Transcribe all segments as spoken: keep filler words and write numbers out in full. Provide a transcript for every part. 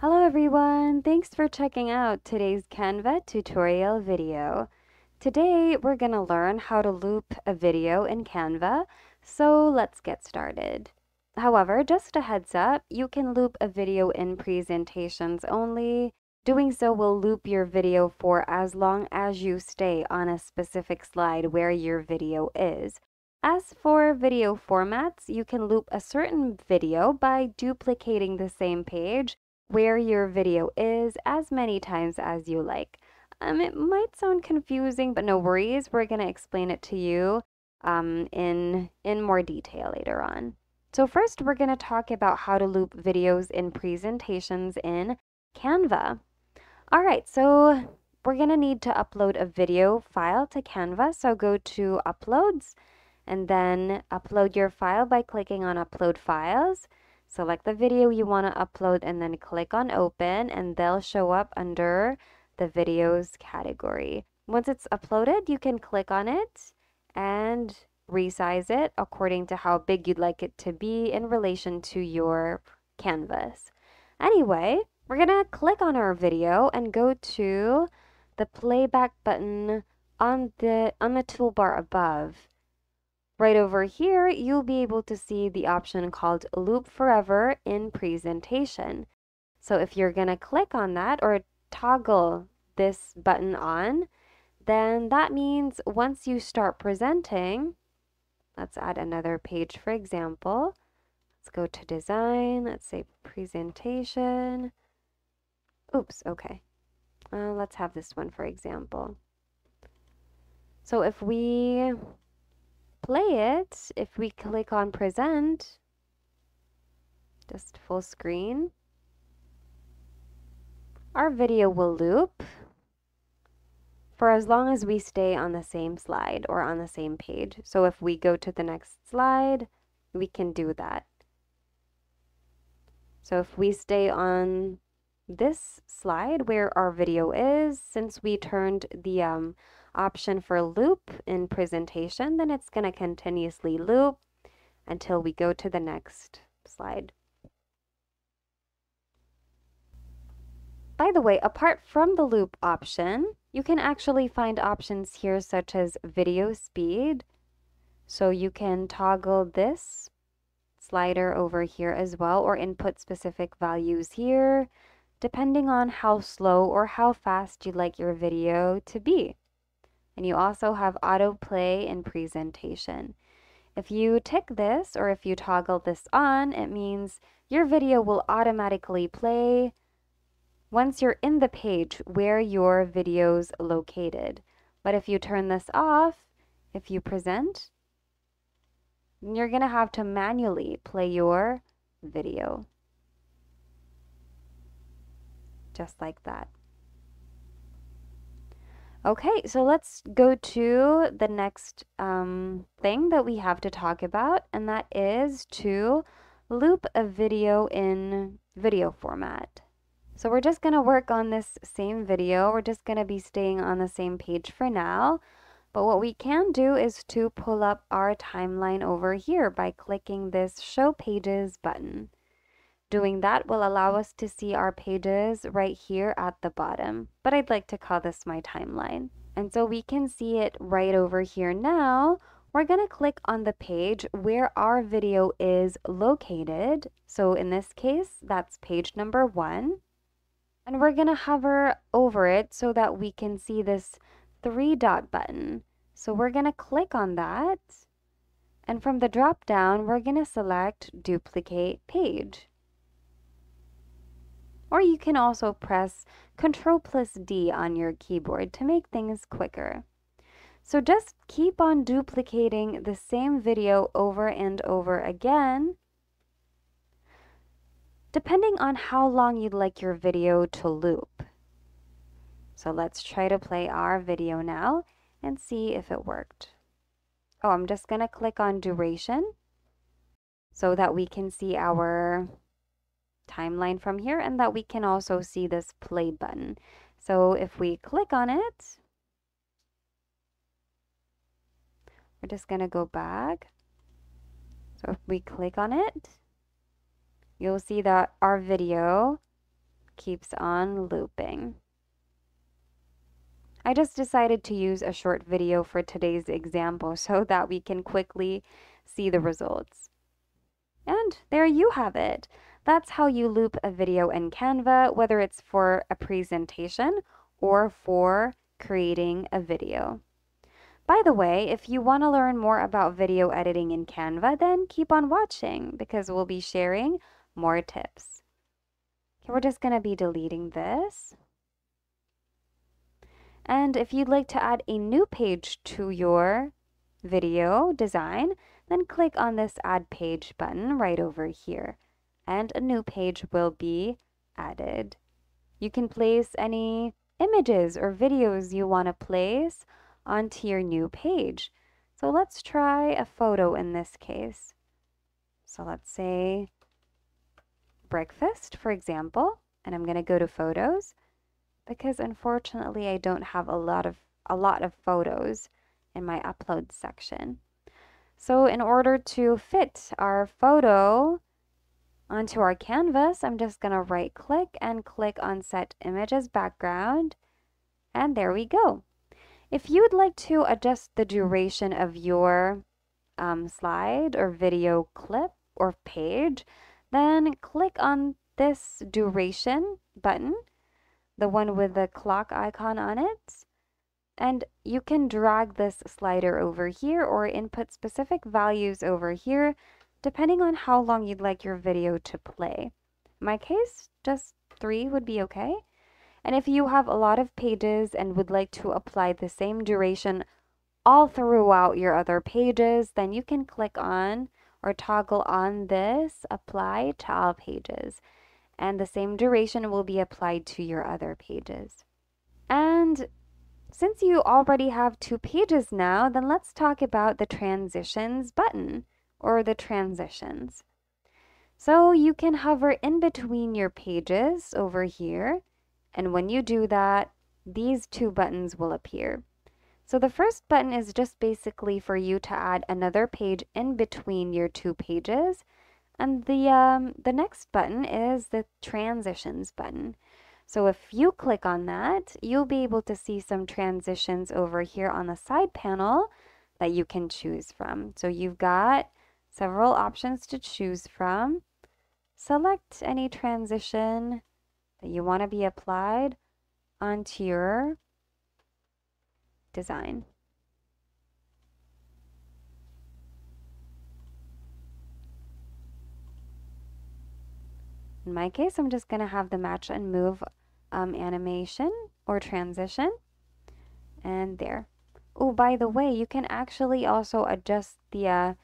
Hello everyone, thanks for checking out today's Canva tutorial video. Today we're going to learn how to loop a video in Canva, so let's get started. However, just a heads up, you can loop a video in presentations only. Doing so will loop your video for as long as you stay on a specific slide where your video is. As for video formats, you can loop a certain video by duplicating the same page where your video is as many times as you like. Um, it might sound confusing, but no worries. We're going to explain it to you um, in, in more detail later on. So first, we're going to talk about how to loop videos in presentations in Canva. All right, so we're going to need to upload a video file to Canva. So go to Uploads and then upload your file by clicking on Upload Files. Select the video you want to upload and then click on Open, and they'll show up under the videos category. Once it's uploaded, you can click on it and resize it according to how big you'd like it to be in relation to your canvas. Anyway, we're going to click on our video and go to the playback button on the, on the toolbar above. Right over here, you'll be able to see the option called Loop Forever in Presentation. So if you're going to click on that or toggle this button on, then that means once you start presenting, let's add another page for example. Let's go to Design, let's say Presentation. Oops, okay. Uh, let's have this one for example. So if we play it, if we click on present, just full screen, our video will loop for as long as we stay on the same slide or on the same page. So if we go to the next slide, we can do that. So if we stay on this slide where our video is, since we turned the um, option for loop in presentation, then it's going to continuously loop until we go to the next slide. By the way, apart from the loop option, you can actually find options here such as video speed. So you can toggle this slider over here as well, or input specific values here, depending on how slow or how fast you'd like your video to be. And you also have autoplay in presentation. If you tick this or if you toggle this on, it means your video will automatically play once you're in the page where your video's located. But if you turn this off, if you present, you're gonna have to manually play your video. Just like that. Okay, so let's go to the next um, thing that we have to talk about, and that is to loop a video in video format. So we're just going to work on this same video. We're just going to be staying on the same page for now. But what we can do is to pull up our timeline over here by clicking this Show Pages button. Doing that will allow us to see our pages right here at the bottom, but I'd like to call this my timeline. And so we can see it right over here now. We're going to click on the page where our video is located. So in this case, that's page number one. And we're going to hover over it so that we can see this three dot button. So we're going to click on that. And from the drop down, we're going to select Duplicate Page. Or you can also press Control plus D on your keyboard to make things quicker. So just keep on duplicating the same video over and over again, depending on how long you'd like your video to loop. So let's try to play our video now and see if it worked. Oh, I'm just going to click on duration so that we can see our timeline from here, and that we can also see this play button. So if we click on it, we're just going to go back. So if we click on it, you'll see that our video keeps on looping. I just decided to use a short video for today's example so that we can quickly see the results. And there you have it. That's how you loop a video in Canva, whether it's for a presentation or for creating a video. By the way, if you want to learn more about video editing in Canva, then keep on watching because we'll be sharing more tips. Okay, we're just going to be deleting this. And if you'd like to add a new page to your video design, then click on this Add Page button right over here, and a new page will be added. You can place any images or videos you want to place onto your new page. So let's try a photo in this case. So let's say breakfast, for example, and I'm going to go to photos because unfortunately I don't have a lot of a lot of photos in my upload section. So in order to fit our photo onto our canvas, I'm just going to right click and click on Set Image as Background, and there we go. If you would like to adjust the duration of your um, slide or video clip or page, then click on this duration button, the one with the clock icon on it, and you can drag this slider over here or input specific values over here depending on how long you'd like your video to play. In my case, just three would be okay. And if you have a lot of pages and would like to apply the same duration all throughout your other pages, then you can click on or toggle on this Apply to All Pages. And the same duration will be applied to your other pages. And since you already have two pages now, then let's talk about the Transitions button or the transitions. So you can hover in between your pages over here. And when you do that, these two buttons will appear. So the first button is just basically for you to add another page in between your two pages. And the, um, the next button is the transitions button. So if you click on that, you'll be able to see some transitions over here on the side panel that you can choose from. So you've got several options to choose from. Select any transition that you want to be applied onto your design. In my case, I'm just going to have the match and move um, animation or transition. And there. Oh, by the way, you can actually also adjust the uh,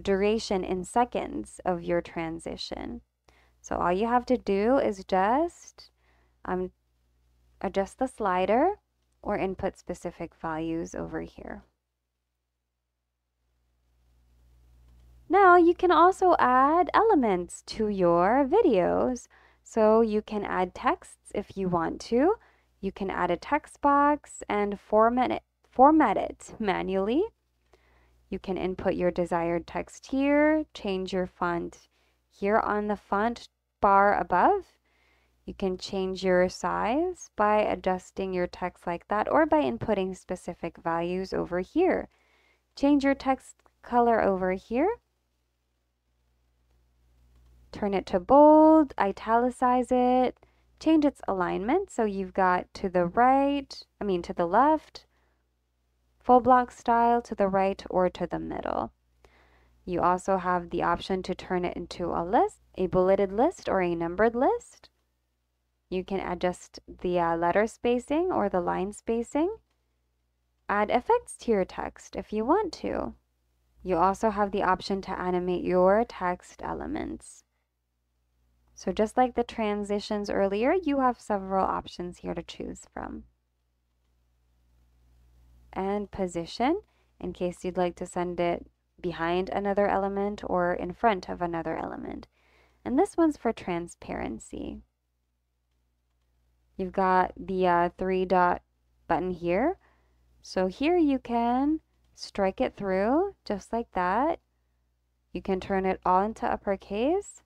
duration in seconds of your transition. So all you have to do is just um, adjust the slider or input specific values over here. Now you can also add elements to your videos. So you can add texts if you want to. You can add a text box and format it, format it manually. You can input your desired text here, change your font here on the font bar above. You can change your size by adjusting your text like that or by inputting specific values over here. Change your text color over here. Turn it to bold, italicize it, change its alignment so you've got to the right, I mean to the left, full block style to the right or to the middle. You also have the option to turn it into a list, a bulleted list or a numbered list. You can adjust the uh, letter spacing or the line spacing. Add effects to your text if you want to. You also have the option to animate your text elements. So just like the transitions earlier, you have several options here to choose from. And position, in case you'd like to send it behind another element or in front of another element. And this one's for transparency. You've got the uh, three dot button here. So here you can strike it through just like that. You can turn it all into uppercase.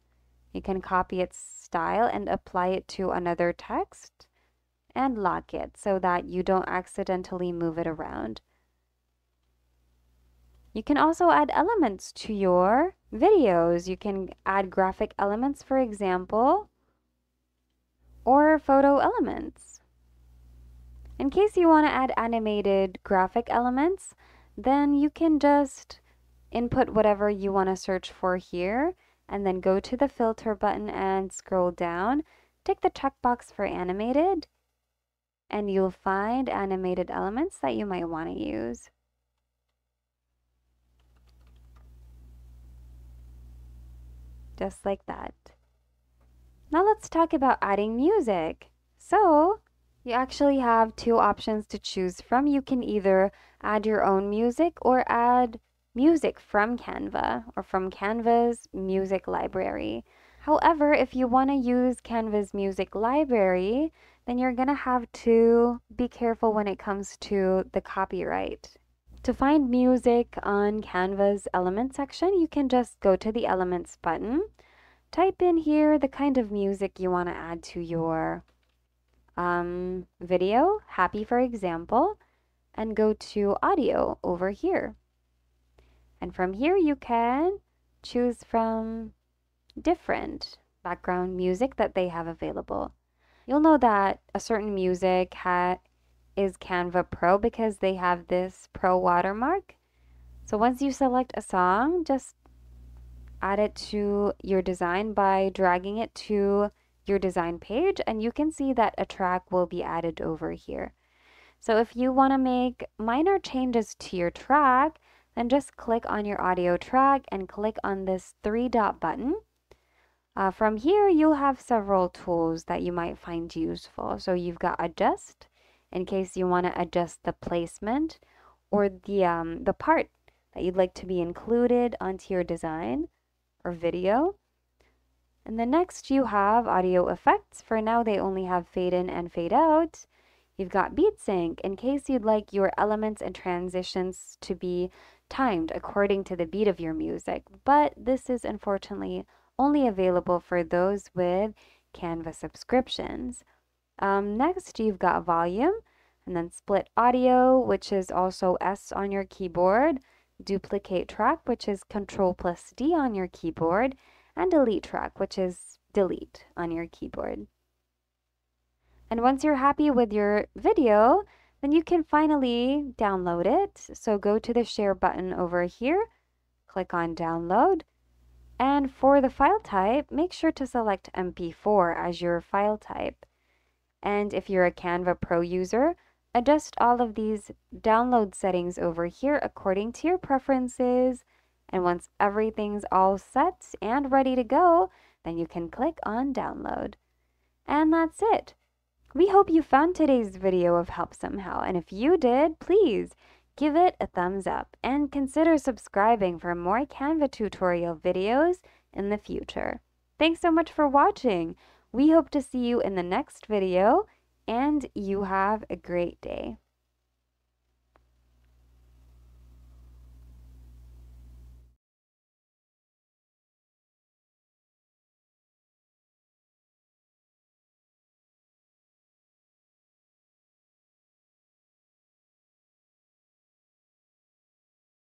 You can copy its style and apply it to another text and lock it so that you don't accidentally move it around. You can also add elements to your videos. You can add graphic elements, for example, or photo elements. In case you want to add animated graphic elements, then you can just input whatever you want to search for here, and then go to the filter button and scroll down. Tick the checkbox for animated, and you'll find animated elements that you might want to use. Just like that. Now let's talk about adding music. So you actually have two options to choose from. You can either add your own music or add music from Canva or from Canva's music library. However, if you want to use Canva's music library, then you're going to have to be careful when it comes to the copyright. To find music on Canva's element section, you can just go to the elements button, type in here the kind of music you want to add to your um, video, happy for example, and go to audio over here. And from here you can choose from different background music that they have available. You'll know that a certain music has is Canva Pro because they have this Pro watermark. So once you select a song, just add it to your design by dragging it to your design page, and you can see that a track will be added over here. So if you want to make minor changes to your track, then just click on your audio track and click on this three dot button. Uh, from here, you'll have several tools that you might find useful. So you've got adjust, in case you want to adjust the placement or the, um, the part that you'd like to be included onto your design or video. And then next you have audio effects. For now, they only have fade in and fade out. You've got beat sync, in case you'd like your elements and transitions to be timed according to the beat of your music. But this is unfortunately only available for those with Canva subscriptions. Um, next, you've got volume, and then split audio, which is also S on your keyboard, duplicate track, which is Control plus D on your keyboard, and delete track, which is delete on your keyboard. And once you're happy with your video, then you can finally download it. So go to the share button over here, click on download, and for the file type, make sure to select M P four as your file type. And if you're a Canva Pro user, adjust all of these download settings over here according to your preferences. And once everything's all set and ready to go, then you can click on download. And that's it. We hope you found today's video of help somehow. And if you did, please give it a thumbs up and consider subscribing for more Canva tutorial videos in the future. Thanks so much for watching. We hope to see you in the next video, and you have a great day.